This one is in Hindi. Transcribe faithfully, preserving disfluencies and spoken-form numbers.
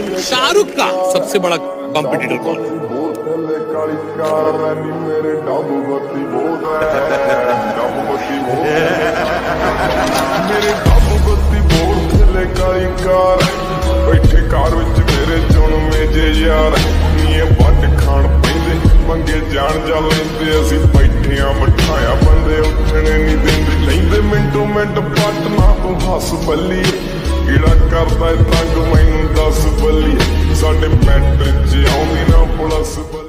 शाहरुख का सबसे बड़ा कॉम्पिटिटर कौन है? करता है तंग मैं दस बली साढ़े मैट्रिक आउंदी ना पुलिस।